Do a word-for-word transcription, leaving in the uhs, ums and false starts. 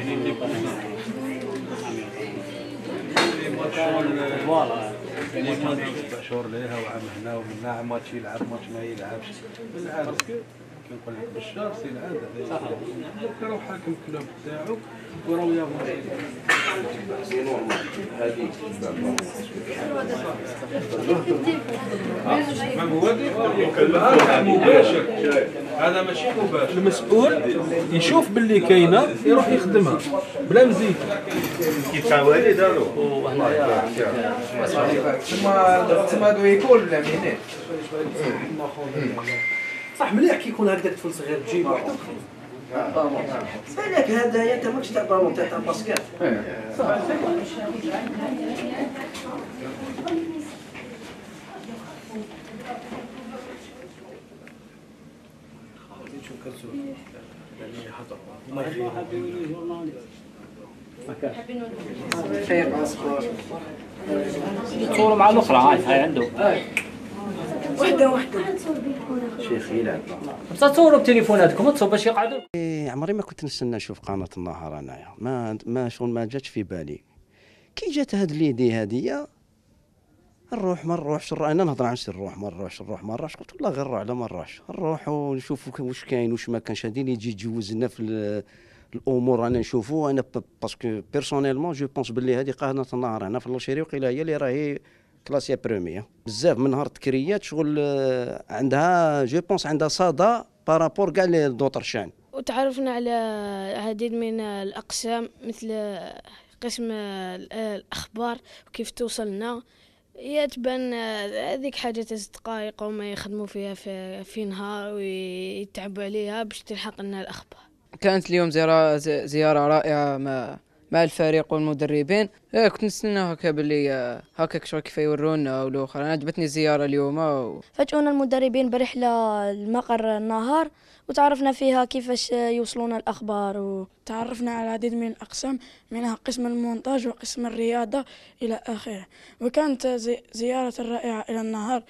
فوالا ثلاث شهور ليها وعام هنا ومن هنا ماتش يلعب ماتش ما يلعبش بالعاده كنقول لك بالشهر سي العاده صح كيروح حاكم الكلوب تاعو وراو ياغوا سي نورمال هذيك ما هو هذا مباشر هذا ماشي مباشر المسؤول يشوف باللي كاينه يروح يخدمها بلا مزيد كيف تعاوني داروا والله تما تما هادو يكون بلا مهنه صح مليح كيكون هكذاك الطفل صغير تجيب وحده بالك هذايا انت ماكش تاع بالون تاع باسكيت صح شو كرسو يعني حضر وما يخير خير باسبور صورة مع الأخرى عاد هاي عنده وحده وحده شيخ يلعب تصوروا بتليفوناتكم تصور باش يقعدوا عمري ما كنت نستنى نشوف قناة النهار انايا ما ما شغل ما جاتش في بالي كي جات هاد ليدي هادية نروح ما نروحش انا نهضر عن نروح ما نروحش نروح ما نروحش قلت والله غير نروح على ما نروحش نروح ونشوف واش كاين واش ما كانش هادي اللي تجي تجوزنا في الامور انا نشوفو انا باسكو بيرسونيلمون جو بونس باللي هادي قناة النهار هنا في الجزائر وقيله هي اللي راهي كلاسيا بروميه بزاف من نهار التكريات شغل عندها جو بونس عندها صدى بارابور كاع لدوطر شان وتعرفنا على عديد من الاقسام مثل قسم الاخبار وكيف توصلنا يتبان هذيك حاجه تاع دقائق وما يخدموا فيها في, في نهار ويتعبوا عليها باش تلحق لنا الاخبار. كانت اليوم زياره زياره رائعه ما مع الفريق والمدربين كنت نستنى هكا باللي هكاك شغل كيف يورونا والاخر انا عجبتني الزياره اليوم و... فاجئونا المدربين برحله لمقر النهار وتعرفنا فيها كيفاش يوصلونا الاخبار وتعرفنا على العديد من الاقسام منها قسم المونتاج وقسم الرياضه الى اخره وكانت زي... زياره رائعه الى النهار.